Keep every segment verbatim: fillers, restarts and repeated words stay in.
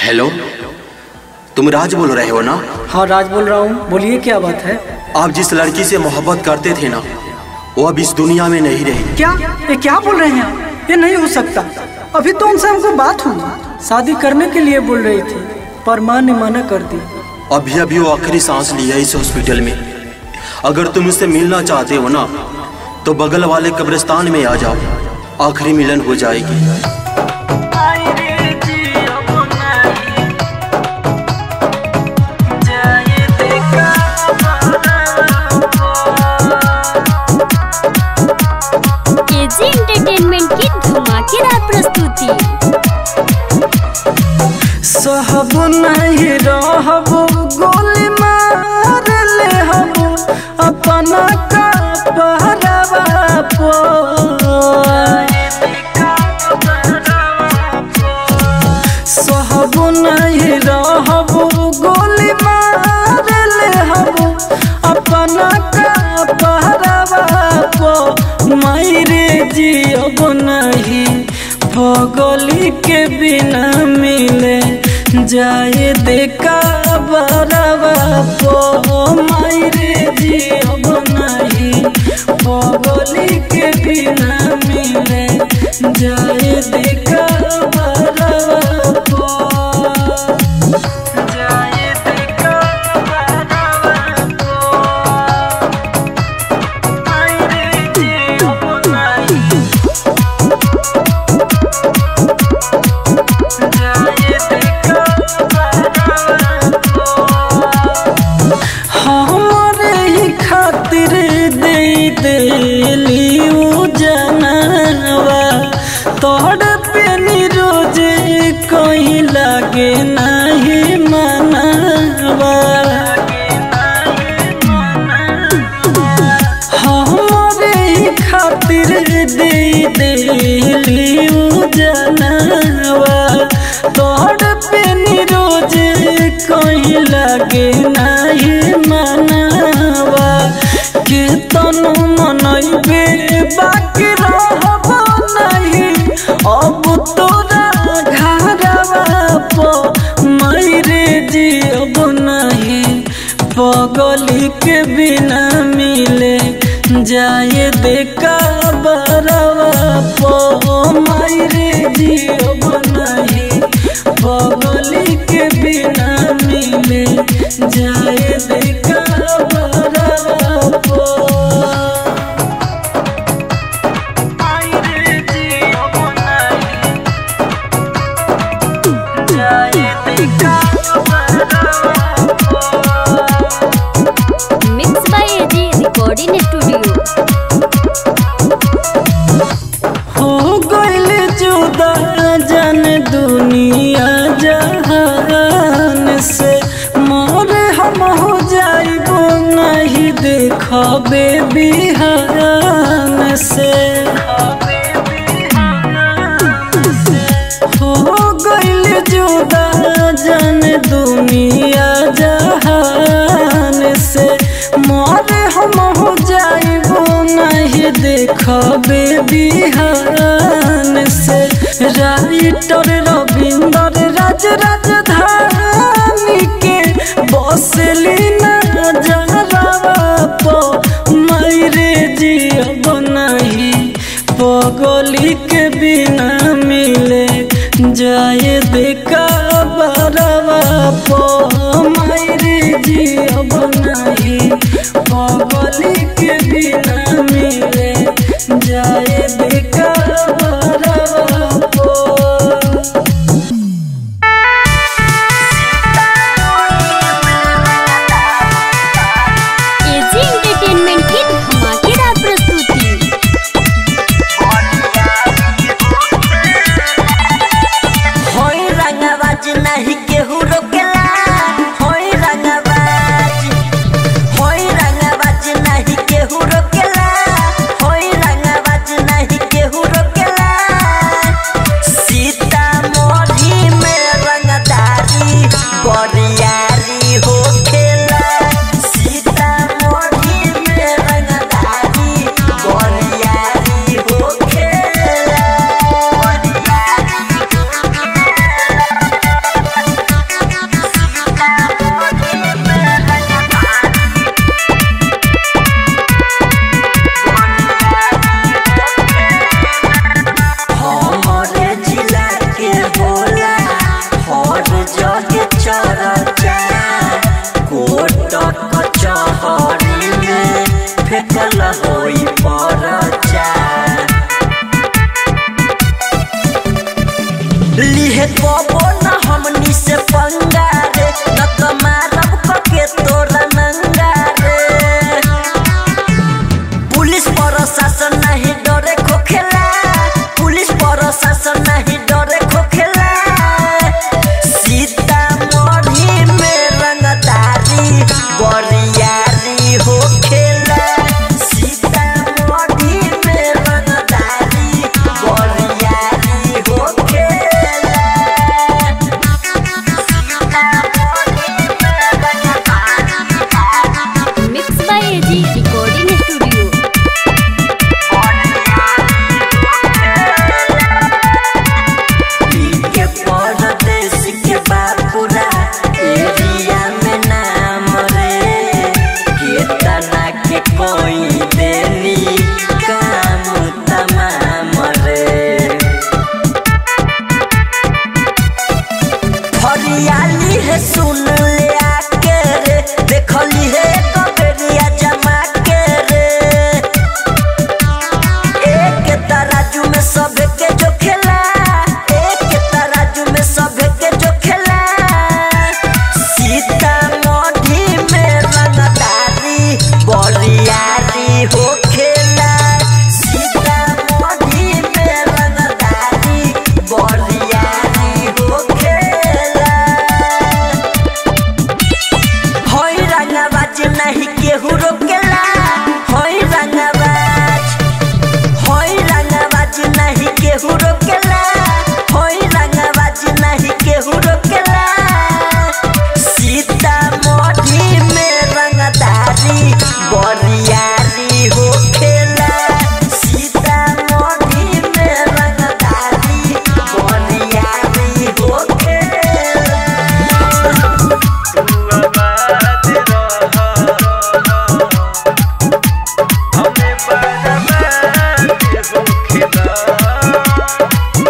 Hello, तुम राज बोल रहे हो ना? हाँ, राज बोल रहा हूँ, बोलिए क्या बात है। आप जिस लड़की से मोहब्बत करते थे ना, वो अब इस दुनिया में नहीं रही। क्या? ये क्या बोल रहे हैं? ये नहीं हो सकता। अभी तो उनसे हमको बात हुई, शादी करने के लिए बोल रही थी, पर माँ ने मना कर दी। अभी अभी वो आखिरी सांस लिया इस हॉस्पिटल में। अगर तुम उससे मिलना चाहते हो ना, तो बगल वाले कब्रिस्तान में आ जाओ, आखिरी मिलन हो जाएगी। केजी एंटरटेनमेंट की धमाकेदार प्रस्तुति। सहब नहीं रहब, गोली मार ले हब, अपना का पहरावा पो। सहब नहीं रहब, गोली मार ले हब, अपना का पहरावा पो। मायरे जियब नहीं, भगोली के बिना मिले जाए देखा बरावा को। मायरे जियब नहीं, भगोली के बिना मिले जाए देखा बरावा को। लागे नहीं मनावा, हमरे खातिर दे देली जानवा। तोड़ पे निरोज कोई लागे नहीं मनावा। कितन मनइबे बाकी रहब नहीं, अब तोरा पगली के बिना मिले जाए देखा बरावा पो। मायरे जियब नहीं, पगली के बिना मिले जाए देखा बरावा पो। दुनिया जहान से मोरे हम हो जाइबो नहीं, देखबे बिहान से। हो गइल जुदा जान दुनिया जहान से, मोरे हम हो जाइबो नहीं, देखबे बिहान से। राइटर रविंदर राज राजधानी के बसली नजरवा पो। मायरे जियब नहीं, पगली के बिना मिले जाए देखा बरावा पो। मायरे जियब नहीं, पगली के बिना मिले जाए देखा बरावा।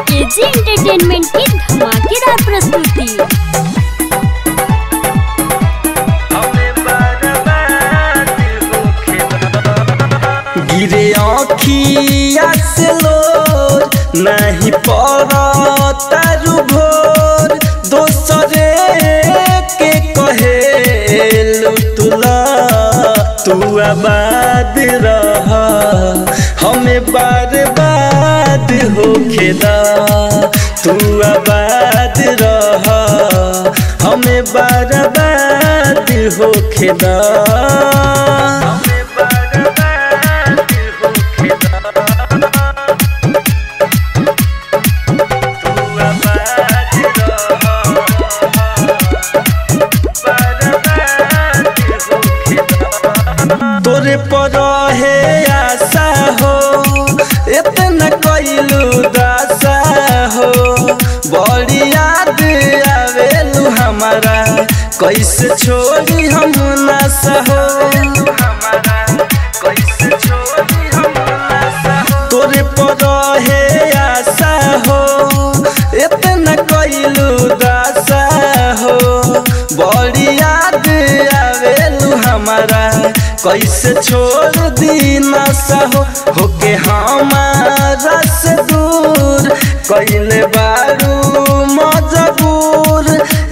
केजी एंटरटेनमेंट की धमाकेदार प्रस्तुति। गिरे आँखिया से लोर नहीं पड़ता भोर, दोसरे के कहेलु तुला तू आबाद रह, हमें बर्बाद होखेला। तू आबाद रह, हमें बर्बाद होखेला। तोरे पर है आशा हो, इतना कइलू दासा हो, बड़ी याद आवेलू हमारा, कैसे छोड़ी हम नासा हो। तोरे पर है आशा हो, इतना कइलू दासा हो, बड़ी याद आवेलू हमारा, कैसे छोड़ दी नशा हो। होके हमारा से दूर कैले बारू मजबूर,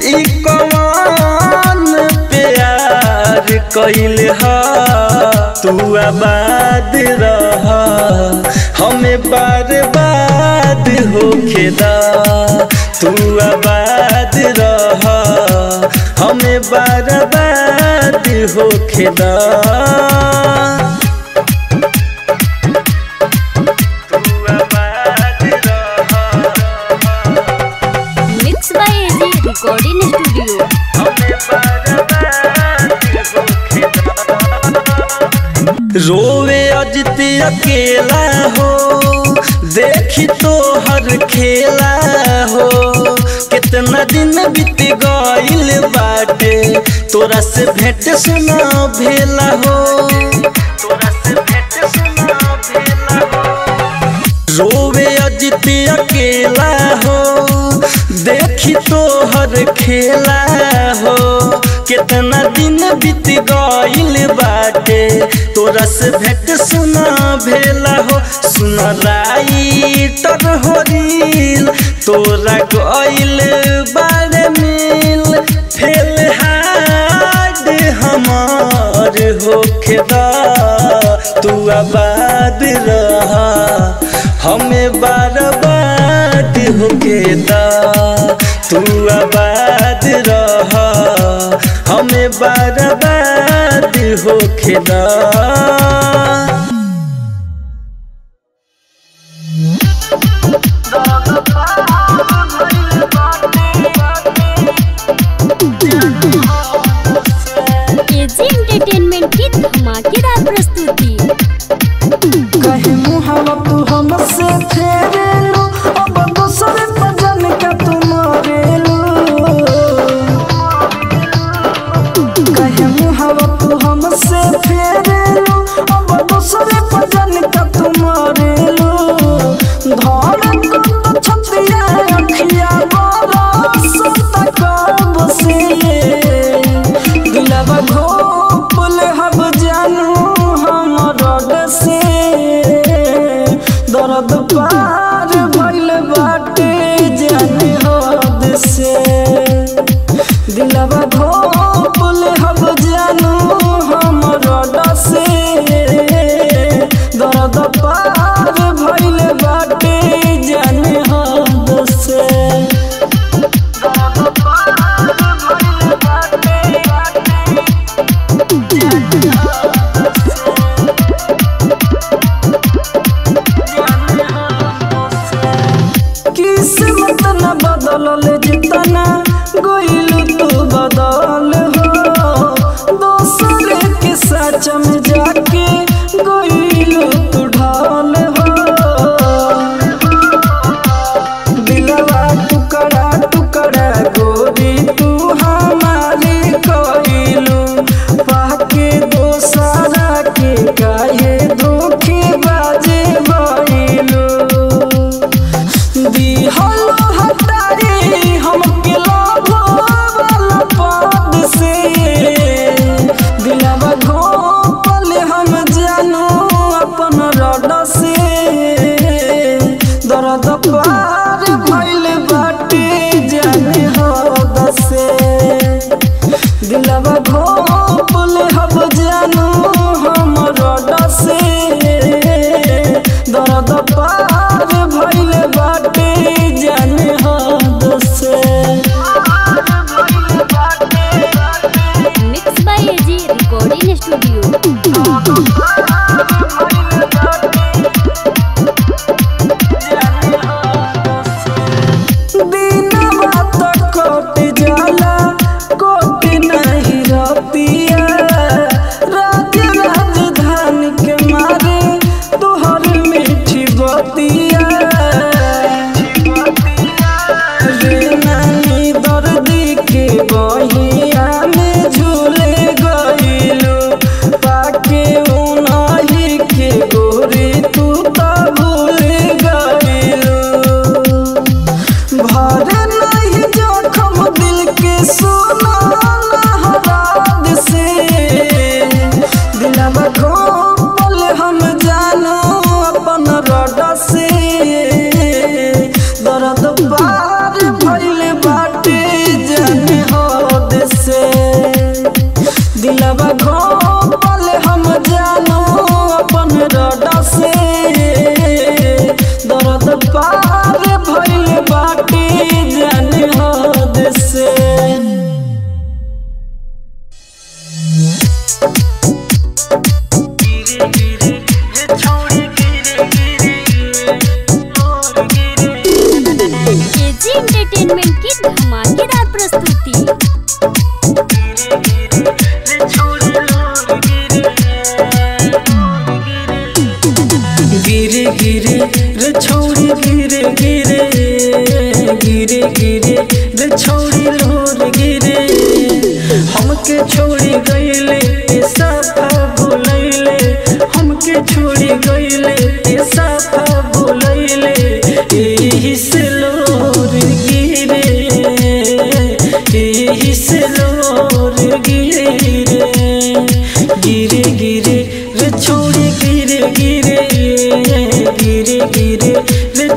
ई कौन प्यार कैले हा। तू आबाद रह, हमें बर्बाद होखेला। तू आबाद रह, हमें बर्बाद होखेला। Mix by KG recording studio. रोवे अजित अकेला हो, देखी तो हर खेला हो, कितना दिन बीत गइल बाटे, तोरा से भेंट सुना भेला हो। रोवे अजित अकेला हो, देखी तो हर खेला हो, कितना दिन बीत गइल बाटे तोरा से भेट सुना भेला हो सुना राइटर हो रील तोरा गइल बारे मिल फेल हाड हमार होखे दा तू आबाद रहा हमें बार बात होके दा तू आबाद रहा हमें बार बात होके दा। केजी एंटरटेनमेंट की धमाकेदार प्रस्तुति।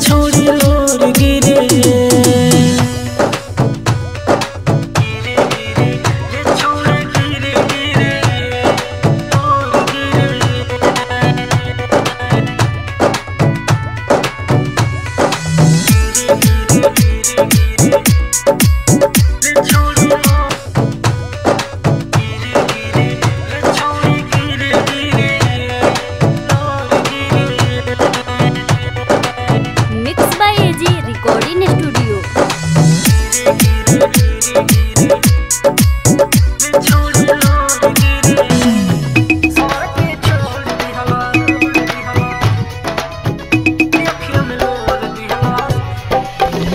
छोड़ी लोर गिरे,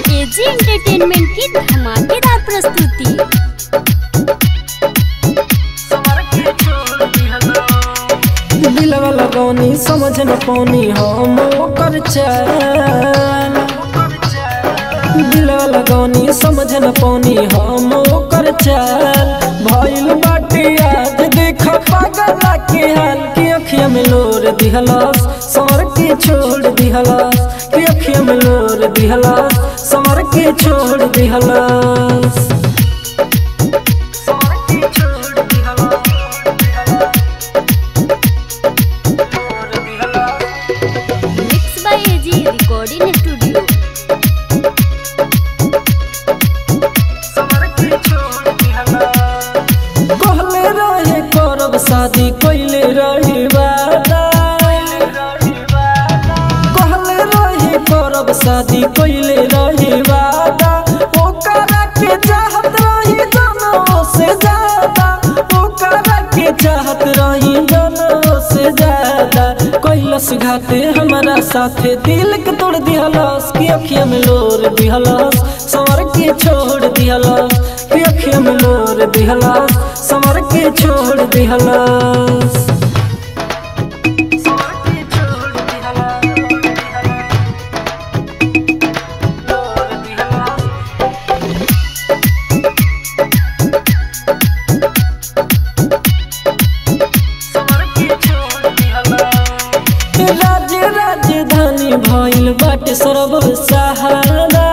केजी एंटरटेनमेंट की धमाकेदार प्रस्तुति। दिल वाला गौनी समझ न पौनी हम ओकर चैन, दिल वाला गौनी समझ न पौनी हम ओकर चैन। भइल बाटे आज देख पागला के हाल की अखिया में लोर दिहलास, सर के छोड़ दिहलास की अखिया में लोर दिहलास, सर के छोड़ दिहलास। शादी कोइले रही वादा, कहले रही करब शादी कोइले रही वादा। ओकरा के चाहत रही दोनों से ज्यादा, ओकरा के चाहत रही दोनों से ज्यादा। कैलस घाटे हमारा साथे दिल के तोड़ दिहलस की अखिया में लोर दिहलस, सर के छोड़ दिहलस की अखिया में लोर दिहलस, सर के छोड़ दिहलस। राज्य राजधानी भइल बाटे सर्व सहारा,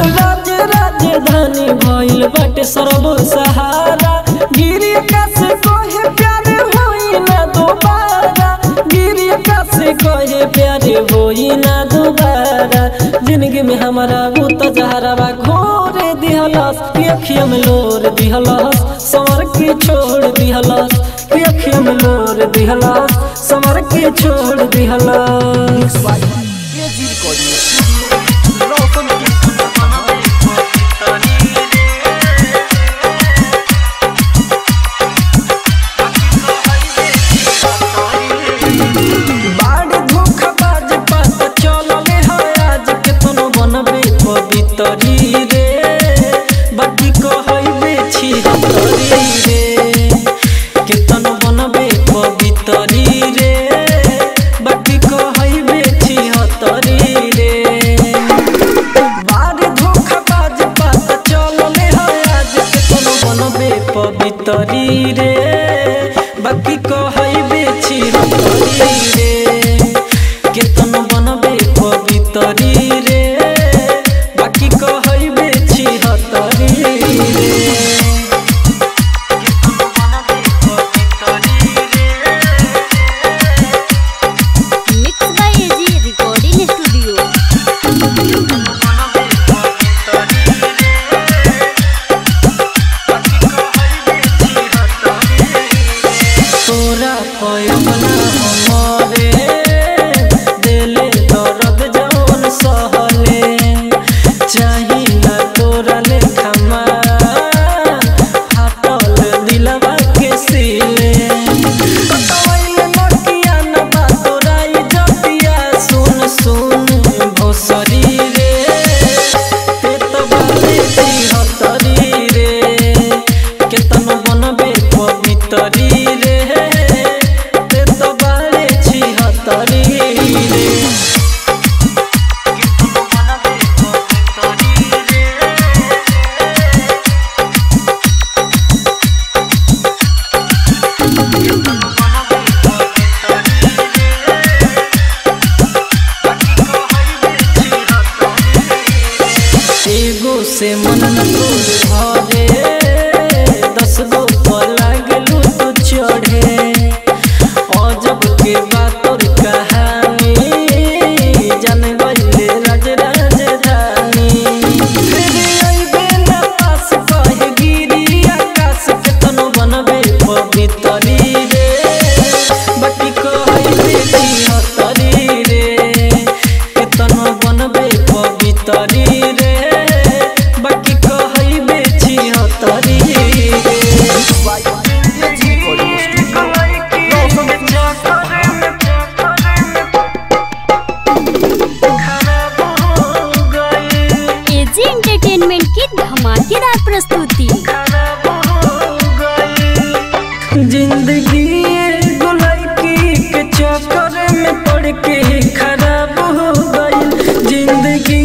राज्य राजधानी भइल बाटे सर्व सहारा। गिरिया कसे कहे प्यार होई ना दोबारा, गिरिया कसे कहे प्यार होई ना दोबारा। जिंदगी में हमारा उतजहरावा घोरे दिहलस की अखिया में लोर दिहलस, सर के छोड़ दिहलस की अखिया में लोर दिहलस, समर के छोड़ दिहला। तरी रे से मन तोरे दस गो लगलू तू चढ़े अजब के बात और कहानी जान गई राज राजधानी पास कहे गिरी आकाश के तनु बनबे पवित्री रे बटी कहतरी रे के तनु बनबे पवित्री रे केजी एंटरटेनमेंट की धमाकेदार प्रस्तुति। जिंदगी गुलाइकी के चक्कर में पड़ के खराब हो गई। जिंदगी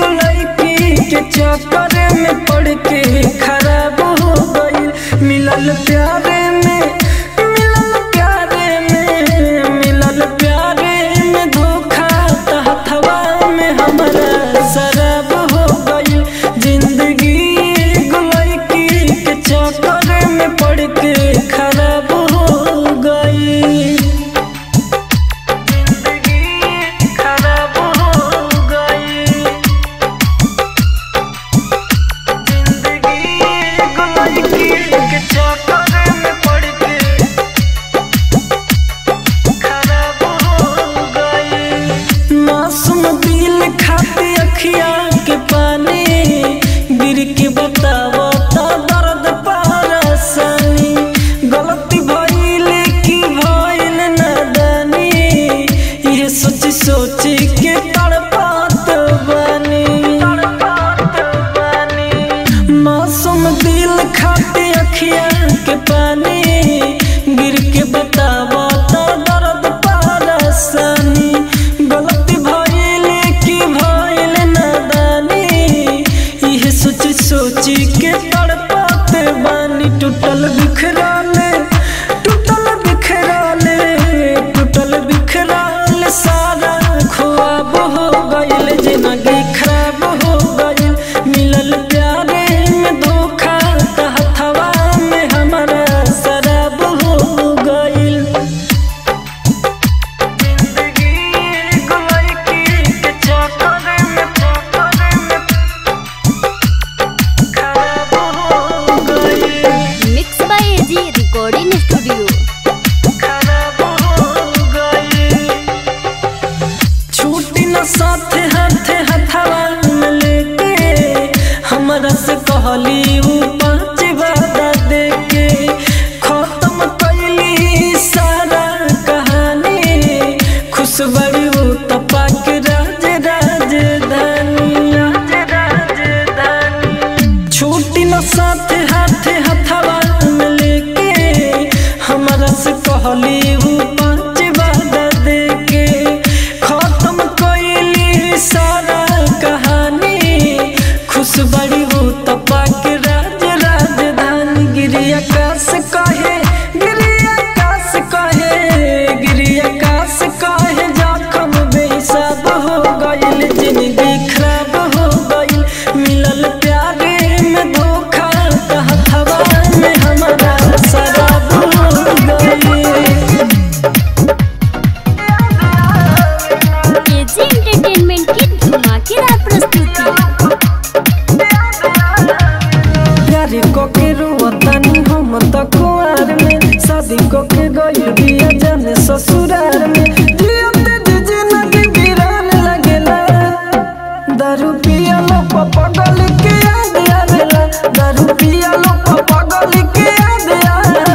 गुलाइकी के चक्कर में पड़ के खराब हो गई। मिलल प्यारे में मिलल प्यारे में मिलल प्यारे में धोखा हथवा में हमारा शराब हो गई। जिंदगी गुलाइकी के चक्कर में पड़ के खराब हो गई। जिंदगी खराब हो गई। जिंदगी गुलाइकी के चक्कर में पड़ के खराब हो गई। मासूम दिल खाती अखिया के पानी गिर के बताओ तो दर्द परेशानी गलती भइल की भइल नादानी ये सोची सोची के तड़पात बानी तड़पात बानी। मासूम दिल खाती अखिया के पानी गिर के बताओ तो दर्द परेशानी गलती भइल की भइल नादानी ये सोची सोची के तड़पात बानी। टूटल बिखरा ले टूटल बिखरा ले टूटल बिखरा ले सारा ख्वाब हो गइल। जिंदगी खराब हो गइल। मिलल प्यारे में धोखा त हथवा में हमारा शराब हो गइल। जिंदगी गुलाइकी के चक्कर में चक्कर में खराब हो गइल। Mix by AG recording studio. खराब हो गई। छूटी न साथ हाथ हथवा में लेके हमरा से कहली उ पाँच वादा दे के खत्म कैली सारा कहानी। खुशबरी उ तपाक राज राजधानिया छूटी न साथ हाथ हथवा में लेके हमरा से कहली उ पाँच वादा दे के खत्म कैली सारा कहानी। खुशबरी उ तपाक राज राजधानी गिरी आकाश कहे गिरी आकाश कहे गिरी आकाश कहे जखम बेहिसाब हो गइल। जिंदगी खराब हो गइल। मिलल प्यारे में धोखा त हथवा में हमारा शराब हो गइल। केजी एंटरटेनमेंट की धमाकेदार प्रस्तुति। प्यारी को के रोवतानी हम त कुआर में शादी को के गई बिया जाने ससुरार में जियते जिजे नदी गिरान लगेला दारू पिया लो पगल के याद आवेला दारू पिया लो पगल के याद आवेला पगल के याद आवेला।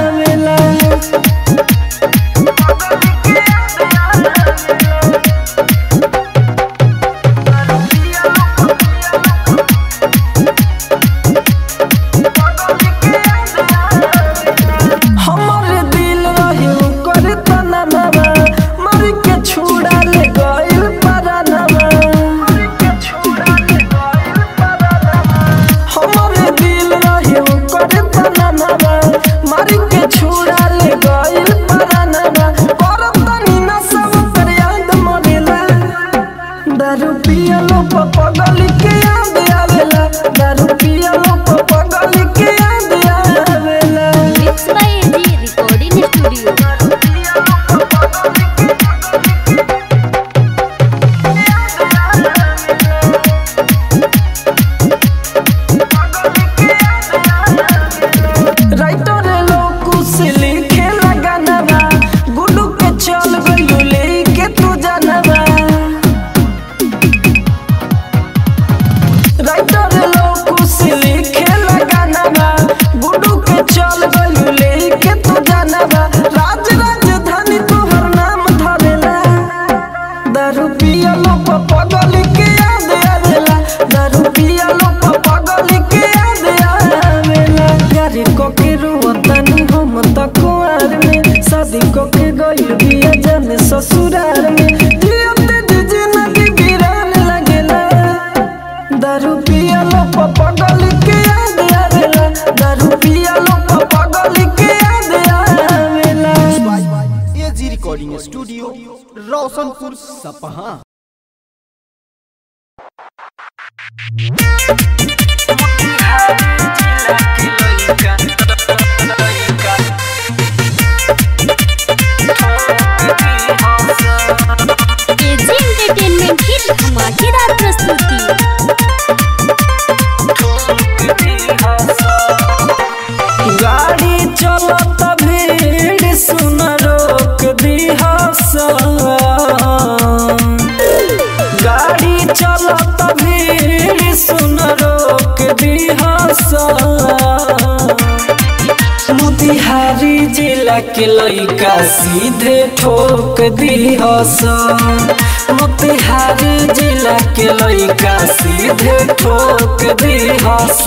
हमरे दिल रही ओकर तनावा मर के छुड़ा ले गइल परानवा मर के छुड़ा ले गइल परानवा। हमरे दिल रही ओकर तनावा मर के छुड़ा ले गइल परानवा। करब तनी ना सब पर याद मरेला दारू पिया लो पगल के याद आवेला। दारू पिया लो पगल के याद आवेला, दारू पिया लो पगल के याद आवेला। यारी को के रोतनी हम त कुआर में, शादी को के गइल बिया जाने ससुराल में। जियते जीजे नदी बिरान लगेला, दारू पिया लो पगल के याद आवेला, दारू पिया लो पगल के याद आवेला। केजी रिकॉर्डिंग स्टूडियो रोशनपुर सपहा। केजी एंटरटेनमेंट की धमाकेदार प्रस्तुति। गाड़ी चलत भीड़ सुन रोक दी हस, चलत भीड़ सुन रोक दी हस। मोतिहारी जिला के लइका सीधे ठोक दी हस, मोतिहारी जिला के लइका सीधे ठोक दी हस।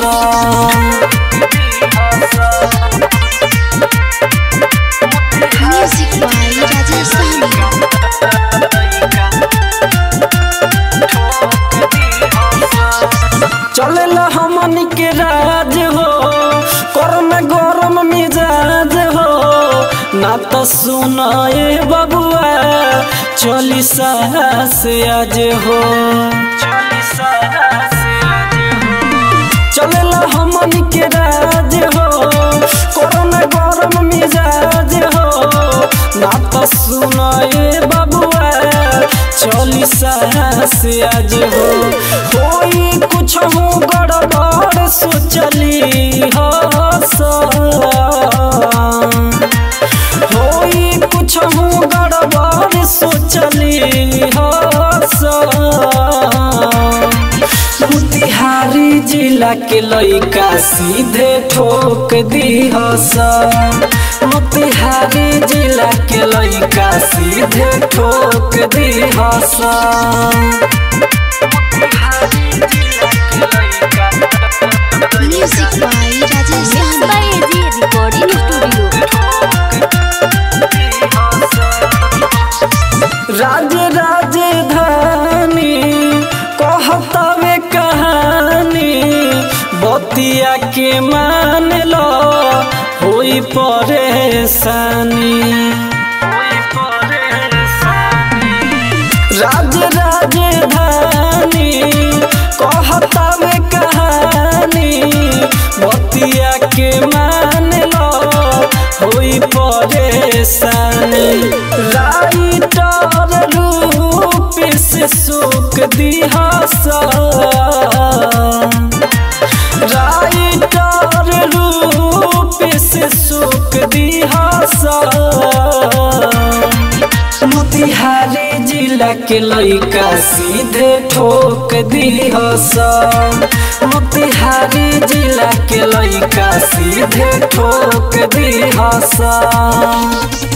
चलेला हमन के राज हो, करम गरम मिजाज हो, ना त सुनाए बबुआ चली सास आज हो। चलेला हमन के राज हो, करम गरम मिजाज हो, ना त सुनाए बबुआ चली सास आज हो। कोई कुछ हो गड़बड़ सोचली हस, होई कुछ हो गड़बड़ सोचली हस। मोतिहारी जिला के लइका सीधे ठोक दी हस, मोतिहारी जिला के लइका सीधे ठोक दी हस। Music by Rajesh by G recording studio. राज राजधानी कहता वे कहानी, बतिया के मान लो होई परेशानी। राज राजधानी कहता वे कहानी, बतिया के मान लो होई परेशानी। राइटर रूप से सूख दी हस, राइटर रूप से सूख दी हस। मोतिहारी जिला के लइका सीधे ठोक दी हस, मोतिहारी जिला के लइका सीधे ठोक दी हस।